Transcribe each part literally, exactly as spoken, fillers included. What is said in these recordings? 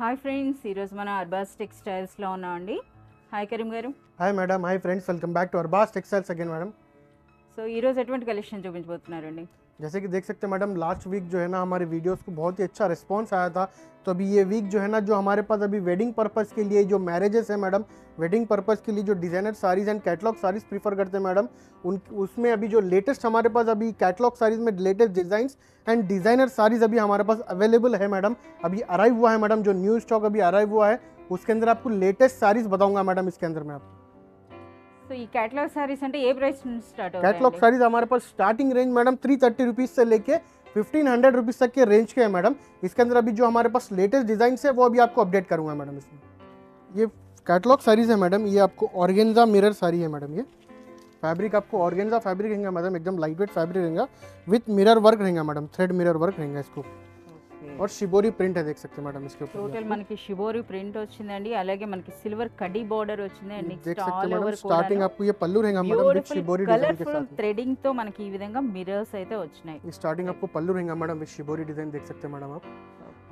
High friends मैं Arbaz textiles hi Karim garu hi madam hi friends welcome back to Arbaz textiles again madam. So ये रोज advent collection चूपिंचबोतुन्नारंडी। जैसे कि देख सकते हैं मैडम, लास्ट वीक जो है ना हमारे वीडियोस को बहुत ही अच्छा रिस्पांस आया था, तो अभी ये वीक जो है ना जो हमारे पास अभी वेडिंग पर्पस के लिए जो मैरिजेस है मैडम, वेडिंग पर्पस के लिए जो designer saris and catalogue saris prefer करते हैं मैडम, उन उसमें अभी जो लेटेस्ट हमारे पास अभी कैटलॉग साड़ीज़ में latest designs and designer saris अभी हमारे पास अवेलेबल है मैडम। अभी अराइव हुआ है मैडम, जो न्यू स्टॉक अभी अराइव हुआ है उसके अंदर आपको लेटेस्ट साड़ीज़ बताऊँगा मैडम। इसके अंदर मैं आपको तो ये कैटलॉग सारीज अंटे ये प्राइस में स्टार्ट हो रहा है। कैटलॉग सारीज हमारे पास starting range madam three thirty rupees से लेके फिफ्टीन हंड्रेड रुपीज़ तक के रेंज के है मैडम। इसके अंदर अभी जो हमारे पास लेटेस्ट डिजाइन है वो अभी आपको अपडेट करूंगा मैडम। इसमें ये कैटलॉग सारीज है मैडम, ये आपको ऑर्गेन्जा मिरर साड़ी है मैडम। ये फैब्रिक आपको ऑर्गेन्जा फैब्रिक रहेगा मैडम, एकदम लाइट वेट फैब्रिक रहेगा विथ मिरर वर्क रहेगा मैडम, थ्रेड मिरर वर्क रहेगा इसको। और शिबोरी प्रिंट है, देख सकते हैं मैडम इसके ऊपर। टोटल मन की शिबोरी प्रिंट వచ్చిందండి, అలాగే మనకి సిల్వర్ కడి బోర్డర్ వచ్చిందండి। నెక్స్ట్ ఆల్ ఓవర్ స్టార్టింగ్ आपको ये पल्लू रहेगा मैडम विद शिबोरी डिजाइन के साथ, थ्रेडिंग तो मन की ఈ విధంగా మిర్రర్స్ అయితే వచ్చాయి। स्टार्टिंग आपको पल्लू रहेगा मैडम विद शिबोरी डिजाइन, देख सकते हैं मैडम आप।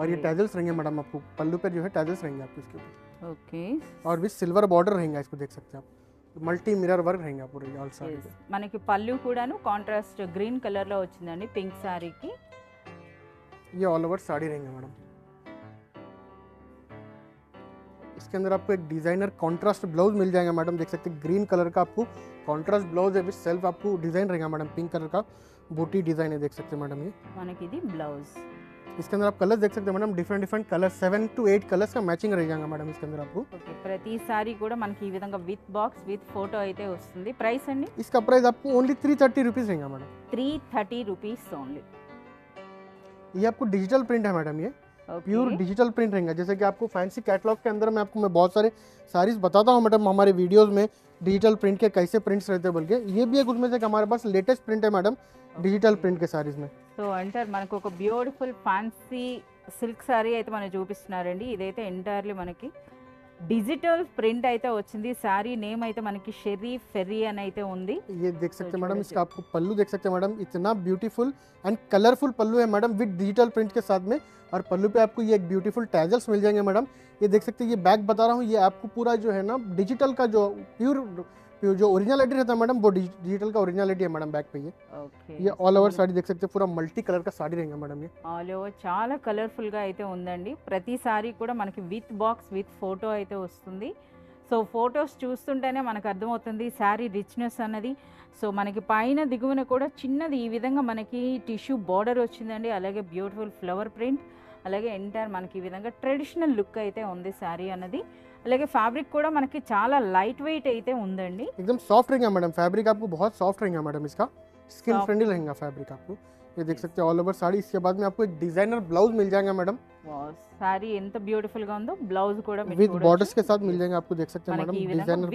और ये टैजल्स रहेंगे मैडम, आपको पल्लू पे जो है टैजल्स रहेंगे आपको इसके ऊपर। ओके, और विद सिल्वर बॉर्डर रहेगा इसको, देख सकते हैं आप। मल्टी मिरर वर्क रहेगा पूरी ऑल साइड। मन की पल्लू కూడాను కాంట్రాస్ట్ గ్రీన్ కలర్ లో వచ్చిందండి పింక్ సారీకి। ये ऑल ओवर साड़ी रहेंगे मैडम। इसके अंदर आपको एक डिजाइनर कॉन्ट्रास्ट ब्लाउज मिल जाएगा मैडम, देख सकते हैं ग्रीन कलर का आपको कॉन्ट्रास्ट ब्लाउज है, विद सेल्फ आपको डिजाइन रहेगा मैडम, पिंक कलर का बूटी डिजाइन है, देख सकते हैं मैडम। ये माने की दी ब्लाउज। इसके अंदर आप कलर्स देख सकते हैं madam, different different colour seven two eight colours का मैचिंग रहेगा मैडम इसके अंदर आपको। ओके, प्रति साड़ी కూడా మనకి ఈ విధంగా విత్ బాక్స్ విత్ ఫోటో అయితే వస్తుంది। ప్రైస్ అండి इसका प्राइस आपको ओनली थ्री थर्टी रुपीस रहेगा madam, three thirty rupees only. ये आपको डिजिटल प्रिंट है मैडम, ये प्योर डिजिटल प्रिंट रहेगा। जैसे कि आपको फैंसी कैटलॉग के अंदर मैं आपको मैं बहुत सारे साड़ीज बताता हूँ मैडम, हमारे वीडियोस में डिजिटल प्रिंट के कैसे प्रिंट्स रहते हैं, बल्कि ये भी एक उसमें से हमारे पास लेटेस्ट प्रिंट है मैडम डिजिटल प्रिंट के साड़ीज में। तो अंतर मन को ब्यूटीफुल फैंसी सिल्क साड़ी అయితే మనం చూపిస్తున్నారండి। ఇదైతే ఎంటైర్లీ మనకి डिजिटल प्रिंट అయితే వచ్చింది। సారీ నేమ్ అయితే మనకి షెర్రీ ఫెర్రీ అని అయితే ఉంది। ये देख सकते हैं मैडम, इसका आपको पल्लू देख सकते हैं मैडम, इतना ब्यूटीफुल एंड कलरफुल पल्लू है मैडम विद डिजिटल प्रिंट के साथ में। और पल्लू पे आपको ये एक ब्यूटीफुल टैजल्स मिल जाएंगे मैडम। ये देख सकते हैं, ये बैग बता रहा हूँ, ये आपको पूरा जो है ना डिजिटल का जो प्योर प्योर जो ओरिजिनलिटी रहता है मैडम, वो डिजिटल का ओरिजिनलिटी है मैडम बैग पे। ये ओके, ये ऑल ओवर साड़ी देख सकते हैं, पूरा मल्टी कलर का साड़ी रहेगा मैडम। ये ऑल ओवर చాలా కలర్ఫుల్ గా అయితే ఉండండి। ప్రతి సారీ కూడా మనకి విత్ బాక్స్ విత్ ఫోటో అయితే వస్తుంది। సో ఫోటోస్ చూస్తుంటేనే మనకు అర్థమవుతుంది సారీ రిచ్నెస్ అనేది। సో మనకి పైన దిగువన కూడా చిన్నది ఈ విధంగా మనకి టిష్యూ బోర్డర్ వచ్చిందండి, అలాగే బ్యూటిఫుల్ ఫ్లవర్ ప్రింట్, అలాగే ఎంటైర్ మనకి ఈ విధంగా ట్రెడిషనల్ లుక్ అయితే ఉంది సారీ అనేది। అలాగే ఫ్యాబ్రిక్ కూడా మనకి చాలా లైట్ వెయిట్ అయితే ఉందండి, एकदम సాఫ్ట్ रहेगा मैडम। फैब्रिक आपको बहुत सॉफ्ट रहेगा मैडम, इसका स्किन फ्रेंडली रहेगा फैब्रिक आपको। ये देख सकते हैं ऑल ओवर साड़ी। इसके बाद में आपको एक डिजाइनर ब्लाउज मिल जाएगा मैडम। वाओ, साड़ी ఎంత బ్యూటిఫుల్ గా ఉందో, బ్లౌజ్ కూడా మీకు విత్ బోర్డర్స్ के साथ मिल जाएगा आपको, देख सकते हैं मैडम डिजाइनर ब्लाउज।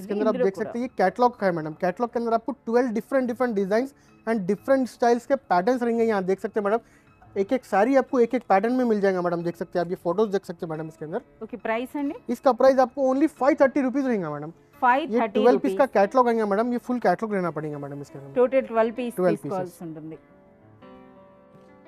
इसके अंदर आप देख सकते हैं ये कैटलॉग है मैडम। कैटलॉग के अंदर आपको twelve different different designs and different styles के पैटर्न्स रहेंगे। यहाँ देख सकते हैं मैडम, एक एक साड़ी आपको एक एक पैटर्न में मिल जाएगा मैडम, देख सकते हैं आप। ये फोटोज देख सकते हैं मैडम इसके अंदर। ओके, प्राइस है इसका प्राइस आपको ओनली फाइव थर्टी रुपीज रहेगा madam. Five thirty twelve piece का कैटलॉग आएगा मैडम, ये फुल कैटलॉग रहना पड़ेगा मैडम इसके अंदर, total twelve piece twelve piece.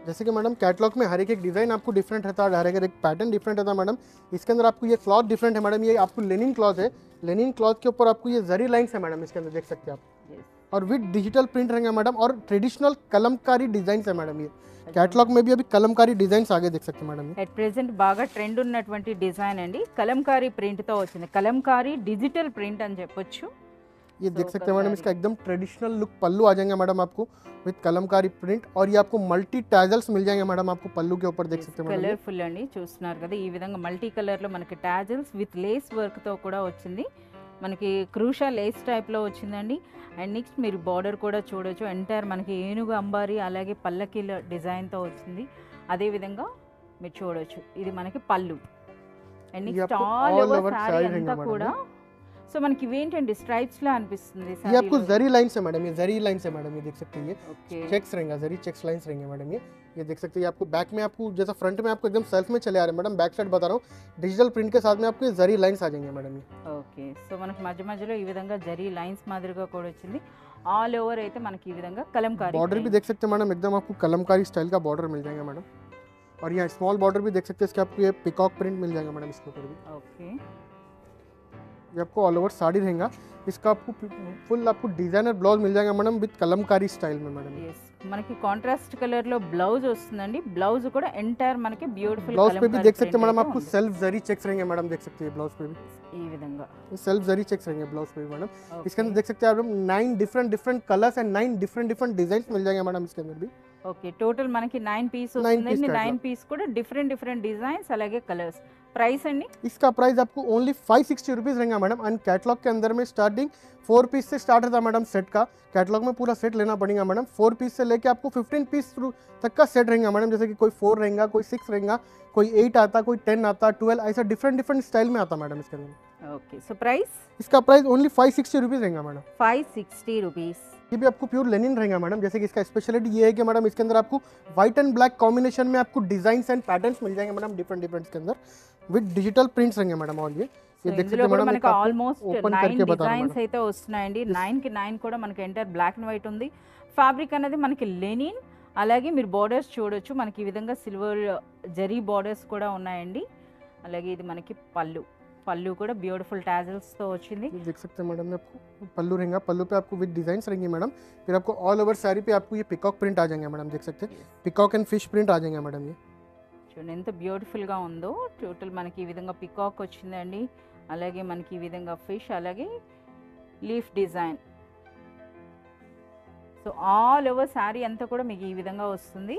जैसे कि मैडम कैटलॉग में हर एक एक डिजाइन आपको डिफरेंट रहता है, हर एक एक पैटर्न डिफरेंट रहता है मैडम। इसके अंदर आपको ये क्लॉथ डिफरेंट है मैडम, ये आपको लेनिन क्लॉथ है। लेनिन क्लॉथ के ऊपर आपको ये जरी लाइन्स है मैडम इसके अंदर, देख सकते हैं आप। और विद डिजिटल प्रिंट रहेगा मैडम, और ट्रेडिशनल कलमकारी डिजाइन है मैडम। ये कैटलॉग में भी अभी कलमकारी डिजाइन्स आगे देख सकते हैं मैडम। एट प्रेजेंट बागा ट्रेंड ఉన్నటువంటి డిజైన్ అండి, కలంకారీ ప్రింట్ తో వచ్చింది, కలంకారీ డిజిటల్ ప్రింట్ అని చెప్పొచ్చు। ये देख सकते हैं मैडम, इसका एकदम ट्रेडिशनल लुक पल्लू आ जाएगा मैडम आपको विद कलमकारी प्रिंट। और ये आपको मल्टी टैजल्स मिल जाएंगे मैडम आपको पल्लू के ऊपर, देख सकते हैं मैडम। कलरफुल అండి, చూస్తున్నారు కదా ఈ విధంగా మల్టీ కలర్ లో మనకి టైజల్స్ విత్ లేస్ వర్క్ తో కూడా వచ్చింది। మనకి క్రూషా లేస్ టైప్ లో వచ్చిందండి। అండ్ నెక్స్ట్ మీరు బార్డర్ కూడా చూడొచ్చు, ఎంటైర్ మనకి ఏనుగు అంబారీ అలాగే పల్లకిల డిజైన్ తో వచ్చింది। అదే విధంగా మీరు చూడొచ్చు, ఇది మనకి pallu. And next all over sari అంతా కూడా సో మనకి ఏంటండి స్ట్రైప్స్ లా అనిపిస్తుంది సారీ। ये आपको जरी लाइन्स है मैडम, ये जरी लाइन्स है मैडम, ये देख सकते हैं। ये चेक्स रहेगा, जरी चेक्स लाइन्स रहेंगे मैडम। ये ये देख सकते हैं, ये आपको बैक में आपको जैसा फ्रंट में आपको एकदम सेल्फ में चले आ रहे हैं मैडम, बैक साइड बता रहा हूँ डिजिटल प्रिंट के साथ में आपको जरी लाइन्स आ जाएंगे मैडम। ओके, सो మనకి మధ్య మధ్యలో ఈ విధంగా జరీ లైన్స్ మాదిరిగా కూడా వచ్చింది। ఆల్ ఓవర్ అయితే మనకి ఈ విధంగా కలంకారీ बॉर्डर भी देख सकते हैं मैडम, एकदम आपको कलमकारी स्टाइल का बॉर्डर मिल जाएगा मैडम। और यहाँ स्मॉल बॉर्डर भी देख सकते हैं इसके, आपको ये पिकॉक प्रिंट मिल जाएगा मैडम इसके ऊपर भी। ओके, ये आपको ऑल ओवर साड़ी रहेगा, इसका आपको फुल आपको डिजाइनर ब्लाउज मिल जाएगा मैडम विद कलमकारी स्टाइल में मैडम। यस, మనకి కాంట్రాస్ట్ కలర్ లో బ్లౌజ్ వస్తుందండి, బ్లౌజ్ కూడా ఎంటైర్ మనకి బ్యూటిఫుల్ కలర్ पे भी देख सकते हैं मैडम, आपको सेल्फ जरी चेक्स रहेंगे मैडम, देख सकते हैं ब्लाउज पे भी ये विधंगा सेल्फ जरी चेक्स रहेंगे ब्लाउज पे मैडम। इसके अंदर देख सकते हैं आप nine different different colours and nine different different designs मिल जाएंगे मैडम इसके अंदर भी। ఓకే, టోటల్ మనకి नाइन పీస్ వస్తుందండి, नाइन పీస్ కూడా డిఫరెంట్ డిఫరెంట్ డిజైన్స్ అలాగే కలర్స్। प्राइस है नहीं इसका, प्राइस आपको ओनली फाइव सिक्सटी रुपीज़ रहेगा मैडम। एंड कैटलॉग के अंदर में स्टार्टिंग फोर पीस से स्टार्ट होता है मैडम सेट का, कैटलॉग में पूरा सेट लेना पड़ेगा मैडम। फोर पीस से लेके आपको फिफ्टीन पीस तक का सेट रहेगा मैडम, जैसे कि कोई फोर रहेगा, कोई सिक्स रहेगा, कोई एट आता, कोई टेन आता, ट्वेल्व, ऐसा डिफरेंट डिफरेंट स्टाइल में आता मैडम इसके अंदर। ओके, सो प्राइस इसका, price only five sixty rupees रहेगा मैडम, फाइव सिक्सटी रुपीज़। ये भी आपको प्योर लेनिन रहेगा मैडम, जैसे कि इसका स्पेशलिटी ये है कि मैडम इसके अंदर आपको व्हाइट एंड ब्लैक कॉम्बिनेशन में आपको डिजाइंस एंड पैटर्न्स मिल जाएंगे मैडम डिफरेंट डिफरेंट के अंदर विद डिजिटल प्रिंट्स रहेंगे मैडम। और ये ये देख सकते हैं मैडम, మనకి ఆల్మోస్ట్ नाइन డిజైన్స్ అయితే వస్తున్నాయండి, नाइन కి नाइन కూడా మనకి ఎంటర్ బ్లాక్ అండ్ వైట్ ఉంది, ఫ్యాబ్రిక్ అనేది మనకి లెనిన్, అలాగే మీరు బోర్డర్స్ చూడొచ్చు మనకి ఈ విధంగా సిల్వర్ జరీ బోర్డర్స్ కూడా ఉన్నాయండి, అలాగే ఇది మనకి పళ్ళు, पल्लू कोड़ा ब्यूटीफुल टैजल्स तो अच्छी नहीं देख सकते हैं मैडम, आपको पल्लू रहेगा, पल्लू पे आपको विद डिजाइंस रहेंगे मैडम। फिर आपको ऑल ओवर साड़ी पे आपको ये पिकॉक प्रिंट आ जाएंगे मैडम, देख सकते हैं पिकॉक एंड फिश प्रिंट आ जाएंगे मैडम। ये चूँगी एंत ब्यूटीफुल गा उंदो, टोटल मनकी ई विधंगा पिकॉक वच्चिंदंडी, अलागे मनकी ई विधंगा फिश, अलागे leaf design, so all over sari अंता कोड़ा मीकु ई विधंगा वस्तुंदी।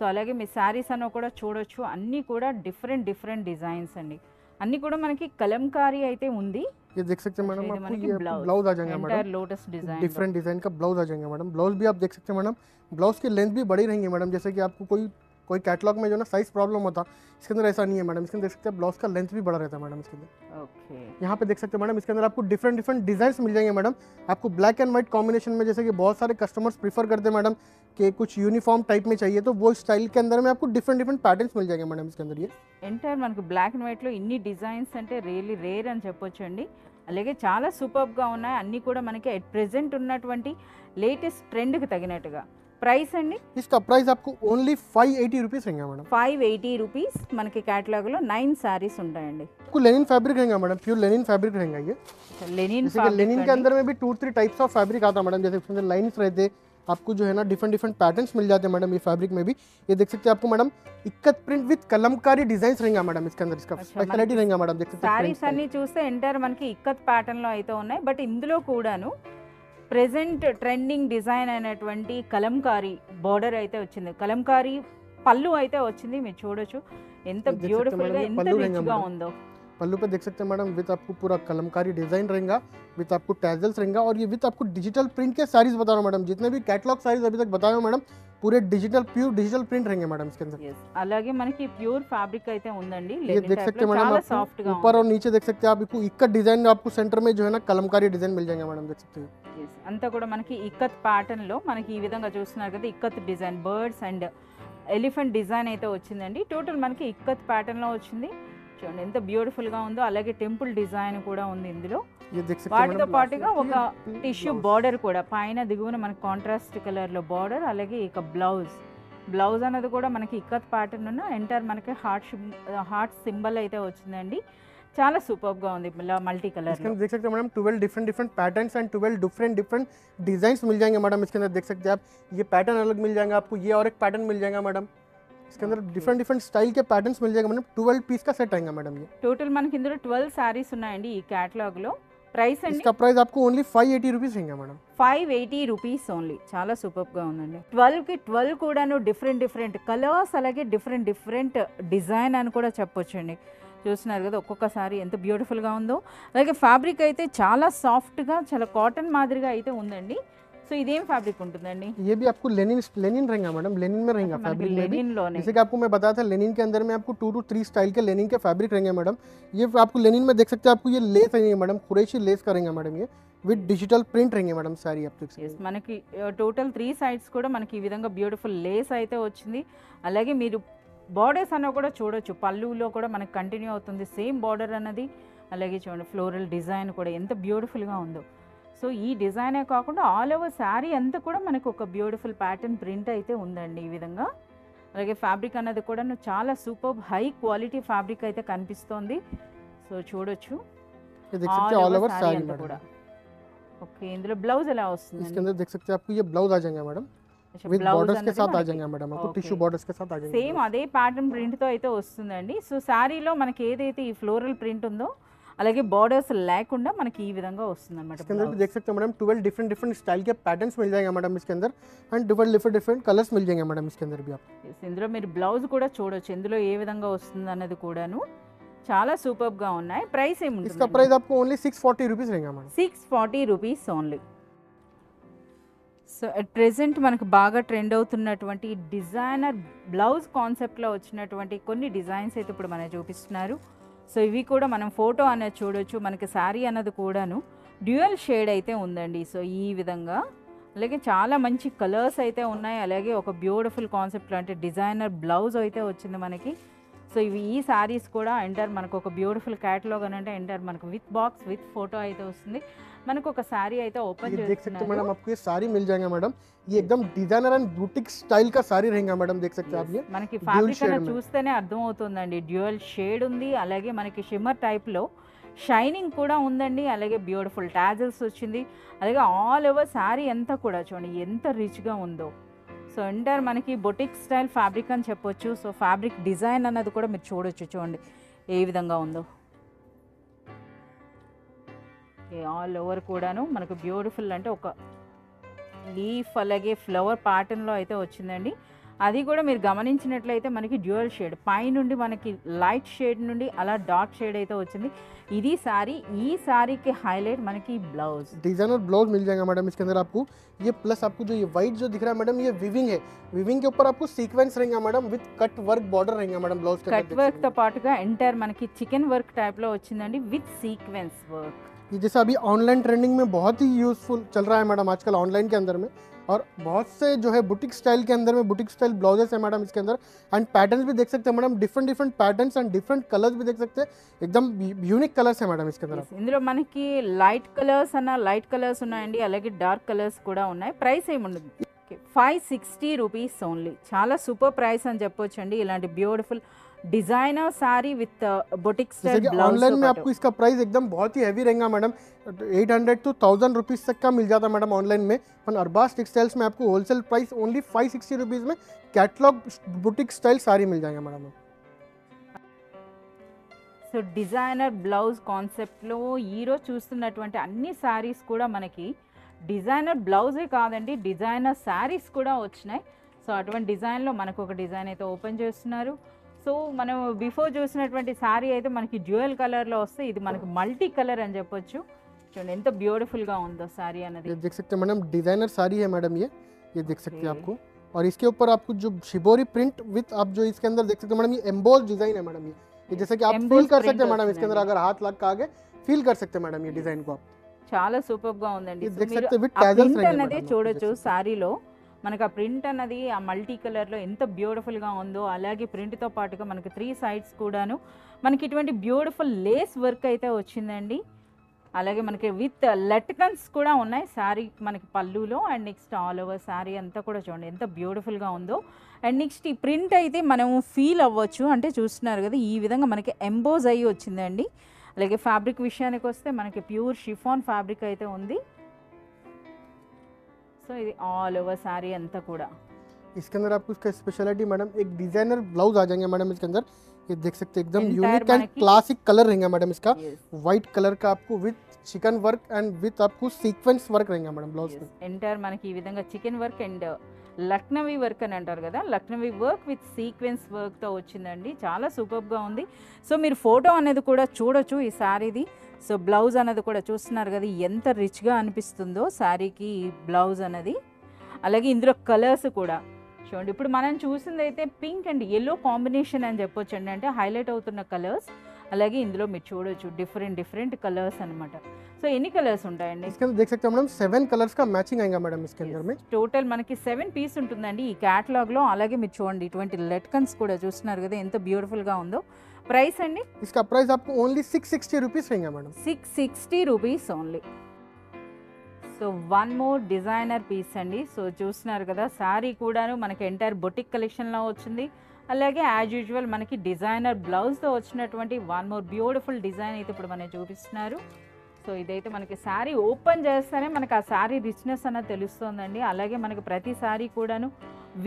सो अलागे मी सारीस अन्न कोड़ा चूडोच्चु, अन्नी कोड़ा डिफरेंट डिफरेंट डिजाइंस अंडी, అన్ని కూడా మనకి కలంకారీ అయితే ఉంది। ये देख सकते हैं मैडम, आपको ये ब्लाउज आ जाएगा madam, lotus design different design का ब्लाउज आ जाएगा मैडम। ब्लाउज भी आप देख सकते हैं मैडम, ब्लाउज की लेंथ भी बड़ी रहेंगी मैडम, जैसे कि आपको कोई कोई कैटलॉग में जो ना साइज प्रॉब्लम होता, इसके अंदर ऐसा नहीं है मैडम, इसके अंदर देख सकते हैं ब्लाउज का लेंथ भी बड़ा रहता है मैडम इसके अंदर। ओके, यहाँ पे देख सकते हैं मैडम, इसके अंदर आपको डिफरेंट डिफरेंट डिजाइंस मिल जाएंगे मैडम, आपको ब्लैक एंड व्हाइट कॉम्बिनेशन में, जैसे कि बहुत सारे कस्टमर्स प्रीफर करते हैं मैडम कि कुछ यूनिफॉर्म टाइप में चाहिए, तो वो स्टाइल के अंदर में आपको डिफरेंट डिफरेंट पैटर्न्स मिल जाएंगे मैडम इसके अंदर। ये एंटायर మనకు బ్లాక్ అండ్ వైట్ లో ఇన్ని డిజైన్స్ అంటే రియల్లీ రేర్ అని చెప్పొచ్చుండి, అలాగే చాలా సూపర్బ్ గా ఉన్నాయి అన్ని కూడా మనకి ఎట్ ప్రెజెంట్ ఉన్నటువంటి లేటెస్ట్ ట్రెండ్ కి తగినట్టుగా। प्राइस अंडी इसका, प्राइस आपको ओनली फाइव एटी रुपीस रहेगा मैडम, फाइव एटी रुपीस मन के कैटलॉग लो नाइन सारीस उंटायंडी, आपको लेनिन फैब्रिक रहेगा मैडम, प्योर लेनिन फैब्रिक रहेगा। ये लेनिन फैब्रिक, लेनिन के अंदर में भी two three types of fabric आता है मैडम, जैसे इसमें लाइंस रहते, आपको जो है ना डिफरेंट डिफरेंट पैटर्न्स मिल जाते हैं मैडम ये फैब्रिक में भी। ये देख सकते हैं आपको madam ikat print with Kalamkari designs रहेगा मैडम इसके अंदर, इसका स्पेशलिटी रहेगा मैडम। देख सकते हैं सारीस అన్ని చూస్తే ఎంటర్ మనకి ఇక్కత్ ప్యాటర్న్ లో అయితే ఉన్నాయి, బట్ ఇందులో కూడాను प्रेजेंट ट्रेंडिंग डिजाइन అయినటువంటి కలంకారీ बॉर्डर అయితే వచ్చింది, కలంకారీ పల్లు అయితే వచ్చింది, మీరు చూడొచ్చు ఎంత బ్యూటిఫుల్ గా ఎంత రిచ్గా ఉందో। पल्लू पे देख सकते हैं मैडम विथ आपको पूरा कलमकारी डिजाइन रहेगा, विथ आपको टैजल्स रहेगा, और ये विथ आपको डिजिटल प्रिंट के साड़ीज बता रहा हूँ मैडम, जितने भी कैटलॉग साड़ीज अभी तक बताया हूँ मैडम पूरे डिजिटल प्योर डिजिटल प्रिंट रहेंगे मैडम इसके अंदर। yes, अलग मन की प्योर फैब्रिक అయితే ఉందండి, ये देख सकते हैं मैडम, ऊपर और नीचे देख सकते हैं आपको इक्कत डिजाइन, आपको सेंटर में जो है ना कलमकारी डिजाइन मिल जाएंगे मैडम, देख सकते हैं। yes, అంతా కూడా మనకి ఇక్కత్ ప్యాటర్న్ లో మనకి ఈ విధంగా చూస్తున్నారు కదా, ikat design birds and elephant design అయితే వచ్చిందండి, టోటల్ మనకి ఇక్కత్ ప్యాటర్న్ లో వచ్చింది। చూడండి ఎంత బ్యూటిఫుల్ గా ఉందో, అలాగే టెంపుల్ డిజైన్ కూడా ఉంది ఇందులో, వాటితో పాటుగా ఒక టిష్యూ బార్డర్ కూడా పైన దిగువన మనకి కాంట్రాస్ట్ కలర్ లో బార్డర్, అలాగే ఇక బ్లౌజ్ బ్లౌజ్ అనేది కూడా మనకి ఇక్కత్ ప్యాటర్న్ ఉన్న ఎంటర్ మనకి హార్ట్ హార్ట్ సింబల్ అయితే వచ్చిందండి, చాలా సూపర్బ్ గా ఉంది మల్టీ కలర్ లో। देख सकते हैं madam twelve different different patterns and twelve different different designs मिल जाएंगे मैडम इसके अंदर। देख सकते हैं आप ये पैटर्न अलग मिल जाएगा आपको, ये और एक पैटर्न मिल जाएगा मैडम इसके अंदर, डिफरेंट डिफरेंट स्टाइल के पैटर्न्स मिल जाएगा मैडम, ट्वेल्व पीस का सेट आएगा मैडम। ये टोटल మనకి ఇందులో ट्वेल्व సారీస్ ఉన్నాయండి ఈ కేటలాగ్ లో। ప్రైస్ అండి इसका ప్రైస్ आपको ओनली फाइव एटी రూపీస్ ఇయ్యంగా madam, five eighty rupees only, చాలా సూపర్బ్ గా ఉందండి। ट्वेल्व కి ट्वेल्व కూడాను డిఫరెంట్ డిఫరెంట్ కలర్స్, అలాగే డిఫరెంట్ డిఫరెంట్ డిజైన్ అని కూడా చెప్పొచ్చుండి, చూస్తున్నారు కదా ఒక్కొక్క సారీ ఎంత బ్యూటిఫుల్ గా ఉందో, అలాగే ఫ్యాబ్రిక్ అయితే చాలా సాఫ్ట్ గా చాలా కాటన్ మాదిరిగా అయితే ఉందండి। సో ఇదేం ఫ్యాబ్రిక్ ఉంటుందండి, ये भी आपको लेनिन लेनिन रहेगा मैडम, लेनिन में रहेगा फैब्रिक में, जैसे कि आपको मैं बताया था लेनिन के अंदर में आपको टू टू थ्री स्टाइल के लेनिन के फैब्रिक रहेंगे मैडम। ये आपको लेनिन में देख सकते हैं आपको ये लेस रहेंगे मैडम, कुरैशी लेस करेंगे मैडम, ये विद डिजिटल प्रिंट रहेंगे मैडम सारी आप देख सकते हैं। మనకి టోటల్ थ्री సైడ్స్ కూడా మనకి ఈ విధంగా బ్యూటిఫుల్ లేస్ అయితే వచ్చింది, అలాగే మీరు బోర్డర్స్ అన్న కూడా చూడొచ్చు, పల్లూలో కూడా మనకి కంటిన్యూ అవుతుంది సేమ్ బోర్డర్ అన్నది, అలాగే చూడండి ఫ్లోరల్ డిజైన్ కూడా ఎంత బ్యూటిఫుల్ గా ఉందో। సో ఈ డిజైనే కాకుండా ఆల్ ఓవర్ శారీ అంతా కూడా మనకు ఒక బ్యూటిఫుల్ ప్యాటర్న్ ప్రింట్ అయితే ఉందండి ఈ విధంగా, అలాగే ఫ్యాబ్రిక్ అనేది కూడా చాలా సూపర్ హై క్వాలిటీ ఫ్యాబ్రిక్ అయితే కనిపిస్తుంది. సో చూడొచ్చు ఇది all over sari madam. Okay इंदुलो ब्लाउज अला वस्तुंदी इसके अंदर देख सकते हैं आपको ये ब्लाउज आ जाएगा मैडम विद बॉर्डर्स के साथ आ जाएगा मैडम आपको टिश्यू बॉर्डर्स के साथ आ जाएगा सेम अदे पैटर्न प्रिंट तो అయితే వస్తుందండి. సో సారీ లో మనకి ఏదైతే ఈ ఫ్లోరల్ ప్రింట్ ఉందో అలాగే బోర్డర్స్ లేకుండా మనకి ఈ విధంగా వస్తుందన్నమాట. इसके अंदर भी देख सकते हैं madam twelve different different style के पैटर्न्स मिल जाएंगे मैडम इसके अंदर and twelve different different colours मिल जाएंगे मैडम इसके अंदर भी आपको. ఇందులో మీరు బ్లౌజ్ కూడా చూడొచ్చు ఇందులో ఏ విధంగా వస్తుందనేది కూడాను చాలా సూపర్బ్ గా ఉన్నాయి. ప్రైస్ ఏముంటుంది इसका प्राइस आपको ओनली सिक्स फोर्टी రూపీస్ रहेगा madam six forty rupees only. So at present మనకు బాగా ట్రెండ్ అవుతున్నటువంటి డిజైనర్ బ్లౌజ్ కాన్సెప్ట్ లో వచ్చినటువంటి కొన్ని డిజైన్స్ అయితే ఇప్పుడు మనం చూపిస్తున్నారు. సో ఇవి కూడా మనం ఫోటో అనే చూడొచ్చు మనకి సారీ అన్నది కూడాను డ్యూయల్ షేడ్ అయితే ఉందండి. సో ఈ విధంగా అలాగే చాలా మంచి కలర్స్ అయితే ఉన్నాయి అలాగే ఒక బ్యూటిఫుల్ కాన్సెప్ట్ అంటే డిజైనర్ బ్లౌజ్ అయితే వచ్చింది మనకి. సో ఇవి ఈ సారీస్ కూడా ఎంటర్ మనకు ఒక బ్యూటిఫుల్ కేటలాగ్ అనంటే ఎంటర్ మనకు విత్ బాక్స్ విత్ ఫోటో అయితే వస్తుంది. మనకు ఒక సారీ అయితే ఓపెన్ చేసి देख सकते हैं मैडम आपको ये साड़ी मिल जाएगा मैडम ये एकदम डिजाइनर एंड बुटीक स्टाइल का साड़ी रहेगा मैडम. देख सकते हैं आप ये మనకి ఫ్యాబ్రిక్ అలా చూస్తేనే అర్థం అవుతుందండి డ్యూయల్ షేడ్ ఉంది అలాగే మనకి షిమ్మర్ టైప్ లో షైనింగ్ కూడా ఉందండి అలాగే బ్యూటిఫుల్ టాజల్స్ వచ్చింది అలాగే ఆల్ ఓవర్ సారీ ఎంత కూడా చూడండి ఎంత రిచ్ గా ఉందో. సో ఎంటర్ మనకి బొటిక్ స్టైల్ ఫ్యాబ్రిక్ అని చెప్పొచ్చు. సో ఫ్యాబ్రిక్ డిజైన్ అన్నది కూడా మీరు చూడొచ్చు చూడండి ఏ విధంగా ఉందో ఏ ఆల్ ఓవర్ కూడాను మనకు బ్యూటిఫుల్ అంటే ఒక లీఫ్ అలాగే ఫ్లవర్ ప్యాటర్న్ లో అయితే వచ్చిందండి. అది కూడా మీరు గమనించినట్లయితే మనకి డ్యూయల్ షేడ్ పై నుండి మనకి లైట్ షేడ్ నుండి అలా డార్క్ షేడ్ అయితే వచ్చింది. ఇది సారీ ఈ సారీకి హైలైట్ మనకి బ్లౌజ్ డిజైనర్ బ్లౌజ్ मिल जाएगा मैडम इसके अंदर आपको ये प्लस आपको जो ये व्हाइट जो दिख रहा है मैडम ये विविंग है विविंग के ऊपर आपको सीक्वेंस रहेगा madam with cut work border रहेगा मैडम. ब्लौज कट वर्क తో పాటుగా ఎంటర్ మనకి చికెన్ వర్క్ టైప్ లో వచ్చిందండి విత్ సీక్వెన్స్ వర్క్. ये जैसा अभी ऑनलाइन ट्रेंडिंग में बहुत ही यूजफुल चल रहा है मैडम आजकल ऑनलाइन के अंदर में और बहुत से जो है बुटीक स्टाइल के अंदर में बुटीक स्टाइल ब्लाउजेस है मैडम इसके अंदर एंड पैटर्न्स भी देख सकते हैं madam different different patterns and different colours भी देख सकते हैं एकदम यूनिक कलर्स है मैडम इसके अंदर. इंदुलो मनकी लाइट कलर्स अना लाइट कलर्स ఉన్నాయండి అలాగే డార్క్ కలర్స్ కూడా ఉన్నాయి. ప్రైస్ ఏముంటుంది ఫైవ్ సిక్స్టీ రూపీస్ ఓన్లీ చాలా సూపర్ ప్రైస్ అని చెప్పొచ్చండి ఇలాంటి beautiful designer sari with boutique style blouse. Online में आपको इसका प्राइस एकदम बहुत ही हैवी रहेगा madam eight hundred two thousand rupees तक का मिल जाता है मैडम ऑनलाइन में. पर अरबाज टेक्सटाइल्स में आपको wholesale price only five sixty rupees में कैटलॉग बुटीक स्टाइल साड़ी मिल जाएगा madam. So designer blouse concept लो ई रोज చూస్తున్నటువంటి అన్ని సారీస్ కూడా మనకి డిజైనర్ బ్లౌజే కాదండి డిజైనర్ సారీస్ కూడా వచ్చాయి. సో అటువంటి డిజైన్ లో మనకు ఒక డిజైన్ అయితే ఓపెన్ చేస్తున్నారు. సో మనం బిఫోర్ చూసినటువంటి సారీ అయితే మనకి డ్యూయల్ కలర్లో వస్తే ఇది మనకి మల్టీ కలర్ అని చెప్పొచ్చు చూడండి ఎంత బ్యూటిఫుల్గా ఉందో సారీ అనేది. ये देख सकते हैं मैडम डिजाइनर साड़ी है मैडम ये ये देख सकते हैं आपको और इसके ऊपर आपको जो शिबोरी प्रिंट विथ आप जो इसके अंदर देख सकते हैं मैडम ये एम्बोज डिजाइन है मैडम ये ये जैसे कि आप फील कर सकते हैं मैडम इसके अंदर अगर हाथ लग के आगे फील कर सकते हैं मैडम ये डिजाइन को आप చాలా సూపర్ గా ఉందండి. ప్రింట్ అనేది చూడొచ్చు సారీలో మనకు ఆ ప్రింట్ అనేది ఆ మల్టీ కలర్ లో ఎంత బ్యూటిఫుల్ గా ఉందో అలాగే ప్రింట్ తో పాటుగా మనకి త్రీ సైడ్స్ కూడాను మనకి ఇటువంటి బ్యూటిఫుల్ లేస్ వర్క్ అయితే వచ్చిందండి అలాగే మనకి విత్ లెట్కన్స్ కూడా ఉన్నాయి సారీ మనకి పళ్ళులో and next all over sari అంతా కూడా చూడండి ఎంత బ్యూటిఫుల్ గా ఉందో. అండ్ నెక్స్ట్ ఈ ప్రింట్ అయితే మనం ఫీల్ అవ్వచ్చు అంటే చూస్తున్నారు కదా ఈ విధంగా మనకి ఎంబోజ్ అయ్యి వచ్చిందండి. అలాగే ఫ్యాబ్రిక్ విషయానికి వస్తే మనకి ప్యూర్ షిఫాన్ ఫ్యాబ్రిక్ అయితే ఉంది. సో ఇది ఆల్ ఓవర్ సారీ అంతా కూడా इसके अंदर आपको इसका स्पेशलिटी मैडम एक डिजाइनर ब्लाउज आ जाएंगे मैडम इसके अंदर ये देख सकते हैं एकदम यूनिक एंड क्लासिक कलर रहेगा मैडम इसका व्हाइट कलर का आपको with chikan work and with आपको सीक्वेंस वर्क रहेगा मैडम ब्लाउज पे एंटर మనకి ఈ విధంగా chikan work and Lucknowi work అని అంటారు కదా Lucknowi work with sequence work తో వచ్చిందండి చాలా సూపర్బ్ గా ఉంది. సో మీరు ఫోటో అనేది కూడా చూడొచ్చు ఈ సారీది. సో బ్లౌజ్ అనేది కూడా చూస్తున్నారు కదా ఎంత రిచ్ గా అనిపిస్తుందో సారీకి బ్లౌజ్ అనేది అలాగే ఇందులో కలర్స్ కూడా చూడండి ఇప్పుడు మనం చూసింది అయితే పింక్ అండ్ ఎల్లో కాంబినేషన్ అని చెప్పొచ్చండి అంటే హైలైట్ అవుతున్న కలర్స్ అలాగే ఇందులో మీరు చూడొచ్చు డిఫరెంట్ డిఫరెంట్ కలర్స్ అన్నమాట. సో ఎన్ని కలర్స్ ఉంటాయండి ఇక్కడ देख सकते हैं मैडम सेवन कलर्स का मैचिंग आएगा मैडम इसके अंदर में टोटल మనకి సెవెన్ పీస్ ఉంటుందండి ఈ కేటలాగ్ లో. అలాగే మీరు చూడండి ఇటువంటి లెట్కన్స్ కూడా చూస్తున్నారు కదా ఎంత బ్యూటిఫుల్ గా ఉందో. ప్రైస్ అండి इसका प्राइस आपको ओनली सिक्स सिक्सटी रुपीस रहेगा madam six sixty rupees only. So one more designer piece अंडी सो चूस्तुन्नारु कदा सारी कूडानु मनकी एंटायर बुटीक कलेक्शन लो वच्चिंदी అలాగే యాజ్ యూజువల్ మనకి డిజైనర్ బ్లౌజ్ తో వచ్చినటువంటి వన్ మోర్ బ్యూటిఫుల్ డిజైన్ అయితే ఇప్పుడు మనం చూపిస్తున్నారు సో ఇదైతే మనకి సారీ ఓపెన్ చేస్తేనే మనకి ఆ సారీ రిచ్నెస్ అన్న తెలుస్తుందండి అలాగే మనకి ప్రతి సారీ కూడాను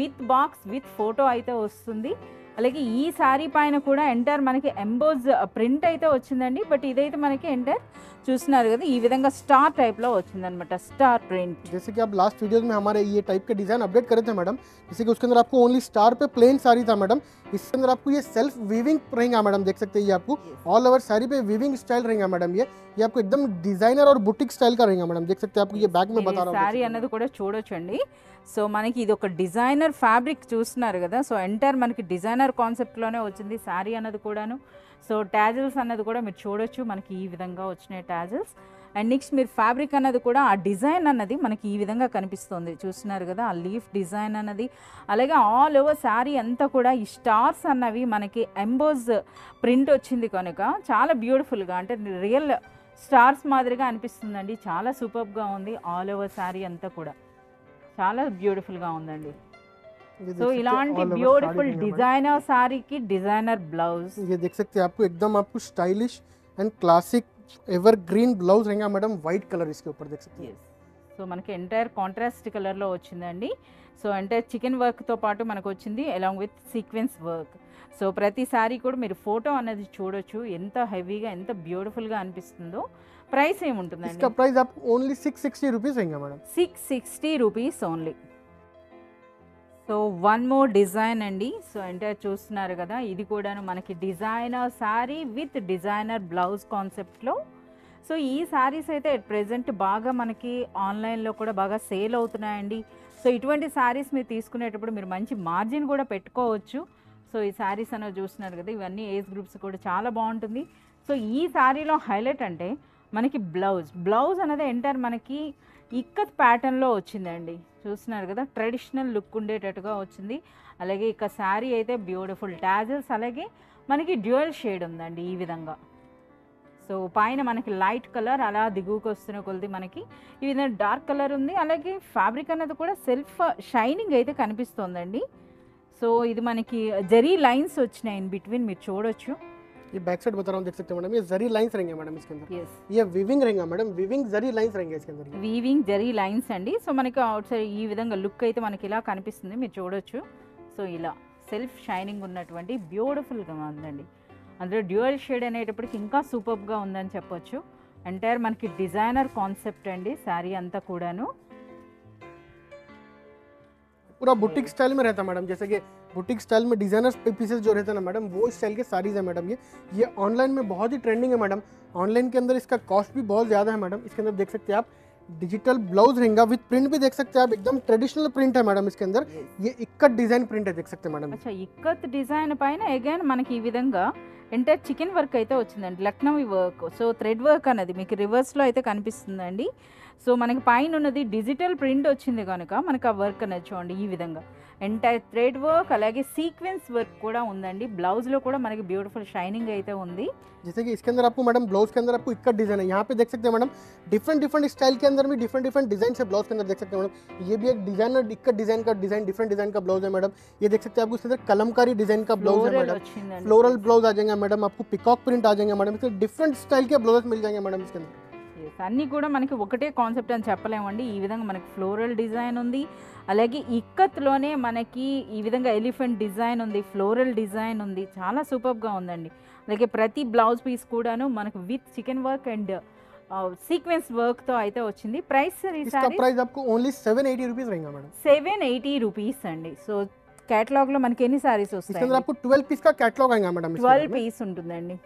విత్ బాక్స్ విత్ ఫోటో అయితే వస్తుంది అలాగే ఈ సారీ పైన కూడా ఎంటర్ మనకి ఎంబోజ్ ప్రింట్ అయితే వచ్చిందండి బట్ ఇదైతే మనకి ఎంటర్ చూస్తున్నారు కదా ఈ విధంగా స్టార్ టైప్ లో వచ్చిందన్నమాట స్టార్ ప్రింట్ जैसे कि आप लास्ट वीडियोस में हमारे ये टाइप के डिजाइन अपडेट करे थे मैडम जैसे कि उसके अंदर आपको ओनली स्टार पे प्लेन साड़ी था मैडम इसके अंदर आपको ये सेल्फ वीविंग रहेगा मैडम देख सकते हैं ये आपको ऑल ओवर साड़ी पे वीविंग स्टाइल रहेगा मैडम ये ये आपको एकदम डिजाइनर और बुटीक स्टाइल का रहेगा मैडम देख सकते हैं आपको ये बैक में बता रहा हूं साड़ी అనేది కూడా చూడొచ్చుండి సో మనకి ఇది ఒక డిజైనర్ ఫ్యాబ్రిక్ చూస్తున్నారు కదా సో ఎంటర్ మనకి డిజైనర్ కాన్సెప్ట్ లోనే వచ్చింది సారీ అనేది కూడాను సో టాజిల్స్ అనేది కూడా మీరు చూడొచ్చు మనకి ఈ విధంగా వచ్చిన టాజిల్స్ అండ్ నెక్స్ట్ మీరు ఫ్యాబ్రిక్ అనేది కూడా ఆ డిజైన్ అనేది మనకి ఈ విధంగా కనిపిస్తుంది చూస్తున్నారు కదా ఆ లీఫ్ డిజైన్ అనేది అలాగే ఆల్ ఓవర్ సారీ అంతా కూడా ఈ స్టార్స్ అన్నవి మనకి ఎంబోజ్ ప్రింట్ వచ్చింది కనుక చాలా బ్యూటిఫుల్ గా అంటే రియల్ స్టార్స్ మాదిరిగా అనిపిస్తుందండి చాలా సూపర్బ్ గా ఉంది ఆల్ ఓవర్ సారీ అంతా కూడా చాలా బ్యూటిఫుల్ గా ఉందండి सो इलांटी ब्यूटीफुल डिजाइनर साड़ी की डिजाइनर ब्लाउज ये देख सकते हैं आपको एकदम आपको stylish and classic evergreen blouse रहेगा मैडम व्हाइट कलर इसके ऊपर देख सकते हैं सो మనకి ఎంటైర్ కాంట్రాస్ట్ కలర్ లో వచ్చిందండి సో అంటే చికెన్ వర్క్ తో పాటు మనకు వచ్చింది along with sequence work so ప్రతి సారీ కూడా మీరు ఫోటో అనేది చూడొచ్చు ఎంత హెవీగా ఎంత బ్యూటిఫుల్ గా అనిపిస్తుందో ప్రైస్ ఏముంటుందండి इसका प्राइस आपको ओनली सिक्स सिक्सटी रुपीस रहेगा madam six sixty rupees only so one more design అండి సో ఎంటైర్ చూస్తున్నారు కదా ఇది కూడాను మనకి designer sari with designer blouse కాన్సెప్ట్లో సో ఈ సారీస్ అయితే అట్ ప్రెజెంట్ బాగా మనకి ఆన్లైన్లో కూడా బాగా సేల్ అవుతున్నాయండి సో ఇటువంటి సారీస్ మీరు తీసుకునేటప్పుడు మీరు మంచి మార్జిన్ కూడా పెట్టుకోవచ్చు సో ఈ సారీస్ అన్న చూస్తున్నారు కదా ఇవన్నీ ఏజ్ గ్రూప్స్ కూడా చాలా బాగుంటుంది సో ఈ సారీలో హైలైట్ అంటే మనకి బ్లౌజ్ బ్లౌజ్ అనేది ఎంటైర్ మనకి ఇక్కత్ ప్యాటర్న్లో వచ్చిందండి చూస్తున్నారు కదా ట్రెడిషనల్ లుక్ ఉండేటట్టుగా వచ్చింది అలాగే ఇక శారీ అయితే బ్యూటిఫుల్ టాజిల్స్ అలాగే మనకి డ్యూయల్ షేడ్ ఉందండి ఈ విధంగా సో పైన మనకి లైట్ కలర్ అలా దిగువకు వస్తున్న కొలది మనకి ఈ విధంగా డార్క్ కలర్ ఉంది అలాగే ఫ్యాబ్రిక్ అనేది కూడా సెల్ఫ్ షైనింగ్ అయితే కనిపిస్తుందండి సో ఇది మనకి జరీ లైన్స్ వచ్చినాయి ఇన్ బిట్వీన్ మీరు చూడొచ్చు ये बैक साइड बता रहा हूँ देख सकते हैं मैडम ये जरी लाइंस रहेंगे मैडम इसके अंदर yes. ये वीविंग रहेगा मैडम वीविंग जरी लाइंस रहेंगे इसके अंदर वीविंग जरी लाइंस अंडी सो మనకి అవుట్ సైడ్ ఈ విధంగా లుక్ అయితే మనకి ఇలా కనిపిస్తుంది మీరు చూడొచ్చు సో ఇలా సెల్ఫ్ షైనింగ్ ఉన్నటువంటి బ్యూటిఫుల్ గా ఉందండి అందులో డ్యూయల్ షేడ్ అనేటప్పటికి ఇంకా సూపర్బ్ గా ఉందని చెప్పొచ్చు ఎంటైర్ మనకి డిజైనర్ కాన్సెప్ట్ అండి సారీ అంతా కూడాను पूरा बुटीक स्टाइल में रहता है मैडम जैसे कि बुटीक स्टाइल में डिजाइनर्स पीसेस जो रहते हैं ना मैडम वो स्टाइल के साड़ीज है मैडम ये ये ऑनलाइन में बहुत ही ट्रेंडिंग है मैडम ऑनलाइन के अंदर इसका कॉस्ट भी बहुत ज़्यादा है मैडम इसके अंदर देख सकते हैं आप डिजिटल ब्लाउज रहेगा विद प्रिंट भी देख सकते हैं आप एकदम ट्रेडिशनल प्रिंट है मैडम इसके अंदर ये इक्कत डिजाइन प्रिंट है देख सकते हैं मैडम अच्छा इक्कत डिजाइन पैन अगैन मन की विधा एंटर चिकन वर्क अच्छी Lucknowi work so thread work अभी रिवर्स कनिपिस्तुंदी सो मन की पैन उन्नदी डिजिटल प्रिंट वे कनक आ वर्क चूँगी विधा एंटर थ्रेड वर्क अलगे सीक्वेंस वर्क उ ब्लाउज मन की ब्यूटीफुल शाइनिंग अयिते उंदी जैसे कि इसके अंदर आपको मैडम ब्लाउज के अंदर आपको इक्कत डिजाइन है यहाँ पे देख सकते हैं मैडम डिफरेंट डिफरेंट स्टाइल के अंदर भी डिफरेंट डिफरेंट डिजाइन है ब्लाउज के अंदर देख सकते हैं मैडम ये भी एक डिजाइनर इक्कत डिजाइन का डिजाइन डिफरेंट डिजाइन का ब्लाउज है मैडम ये देख सकते हैं आपको इसके अंदर कलमकारी डिजाइन का ब्लाउज है मैडम फ्लोरल ब्लाउज आ जाएगा मैडम आपको पिकॉक प्रिंट आ जाएगा मैडम इसके डिफरेंट स्टाइल के ब्लाउज मिल जाएंगे मैडम इसके अंदर అన్ని కూడా మనకి ఒకటే కాన్సెప్ట్ అని చెప్పలేమండి ఈ విధంగా మనకి ఫ్లోరల్ డిజైన్ ఉంది అలాగే ఇక్కత్ లోనే మనకి ఈ విధంగా ఎలిఫెంట్ డిజైన్ ఉంది ఫ్లోరల్ డిజైన్ ఉంది చాలా సూపర్బ్ గా ఉందండి అలాగే ప్రతి బ్లౌజ్ పీస్ కూడాను మనకి with chikan work and sequence work తో అయితే వచ్చింది ప్రైస్ రీసా ప్రైస్ आपको ఓన్లీ సెవెన్ ఎయిటీ రూపాయస్ रहेगा मैडम సెవెన్ ఎయిటీ రూపాయస్ అండి సో కేటలాగ్ లో మనకి ఎన్ని సారీస్ వస్తాయి ఇక్కడ आपको ట్వెల్వ్ పీస్ का కేటలాగ్ आएगा मैडम ట్వెల్వ్ పీస్ ఉంటుందండి